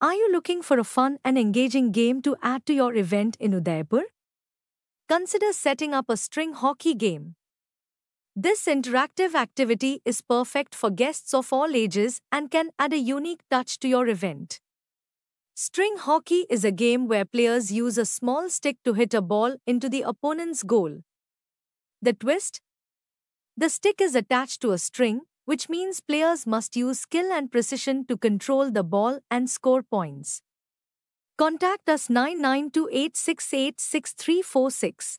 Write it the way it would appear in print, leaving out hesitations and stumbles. Are you looking for a fun and engaging game to add to your event in Udaipur? Consider setting up a string hockey game. This interactive activity is perfect for guests of all ages and can add a unique touch to your event. String hockey is a game where players use a small stick to hit a ball into the opponent's goal. The twist? The stick is attached to a string, which means players must use skill and precision to control the ball and score points. Contact us 9928686346.